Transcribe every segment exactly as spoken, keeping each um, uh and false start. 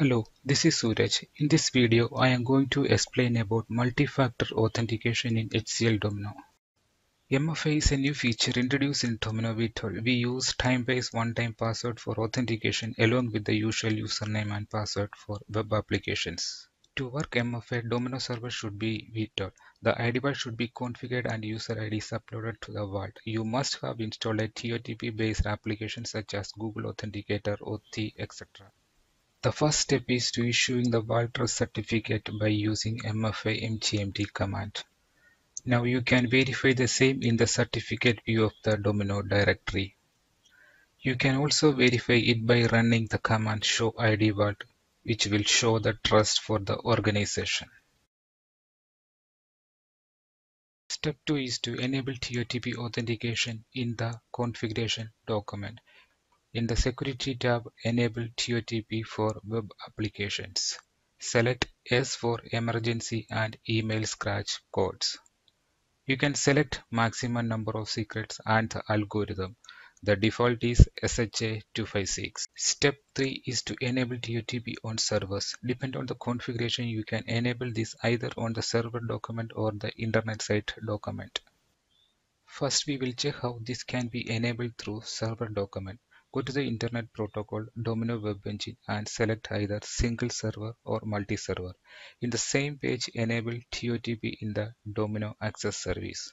Hello, this is Suresh. In this video, I am going to explain about multi-factor authentication in H C L Domino. M F A is a new feature introduced in Domino V twelve. We use time-based one-time password for authentication along with the usual username and password for web applications. To work M F A, Domino server should be V twelve. The I D vault should be configured and user I D is uploaded to the vault. You must have installed a T O T P based application such as Google Authenticator, Authy, et cetera. The first step is to issuing the VAULTRUST certificate by using M F A M G M T command. Now you can verify the same in the certificate view of the Domino directory. You can also verify it by running the command SHOW I D vault, which will show the trust for the organization. Step two is to enable T O T P authentication in the configuration document. In the Security tab, enable T O T P for web applications. Select S for emergency and email scratch codes. You can select maximum number of secrets and the algorithm. The default is S H A two fifty-six. Step three is to enable T O T P on servers. Depending on the configuration, you can enable this either on the server document or the internet site document. First, we will check how this can be enabled through server document. Go to the Internet Protocol, Domino Web Engine and select either single server or multi-server. In the same page, enable T O T P in the Domino Access Service.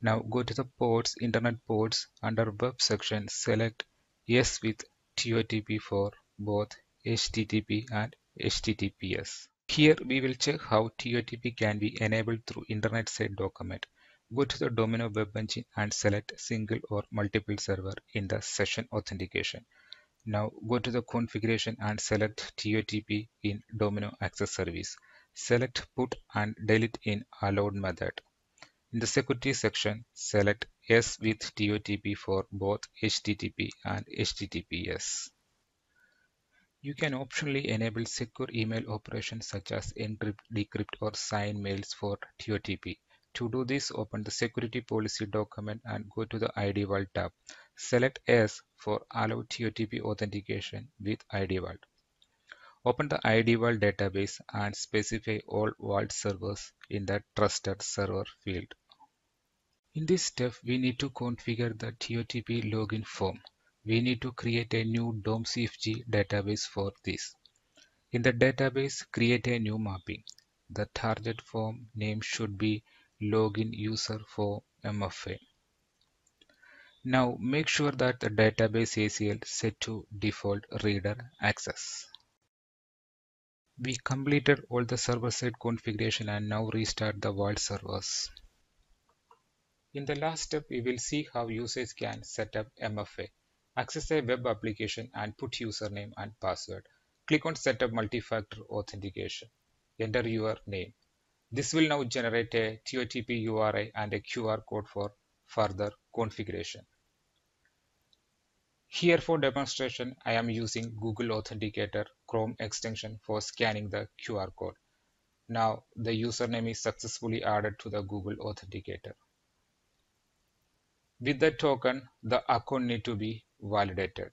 Now go to the ports, Internet ports, under Web section, select Yes with T O T P for both H T T P and H T T P S. Here we will check how T O T P can be enabled through Internet site document. Go to the Domino Web Engine and select single or multiple server in the session authentication. Now go to the configuration and select T O T P in Domino Access Service. Select put and delete in allowed method. In the Security section, select Yes with T O T P for both H T T P and H T T P S. You can optionally enable secure email operations such as encrypt, decrypt or sign mails for T O T P. To do this, open the Security Policy document and go to the I D Vault tab. Select S for Allow T O T P Authentication with I D Vault. Open the I D Vault database and specify all vault servers in the Trusted Server field. In this step, we need to configure the T O T P login form. We need to create a new D O M C F G database for this. In the database, create a new mapping. The target form name should be Login user for M F A. Now make sure that the database A C L set to default reader access. We completed all the server-side configuration and now restart the vault servers. In the last step, we will see how users can set up M F A, access a web application and put username and password. Click on Setup Multi-Factor Authentication. Enter your name. This will now generate a T O T P U R I and a Q R code for further configuration. Here for demonstration, I am using Google Authenticator Chrome extension for scanning the Q R code. Now the username is successfully added to the Google Authenticator. With the token, the account needs to be validated.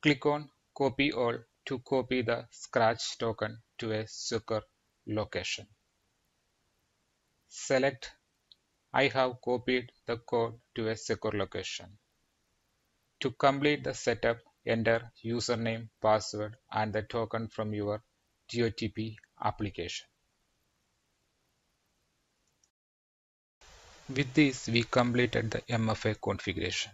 Click on Copy All to copy the scratch token to a secure location. Select I have copied the code to a secure location. To complete the setup, enter username, password and the token from your T O T P application. With this, we completed the M F A configuration.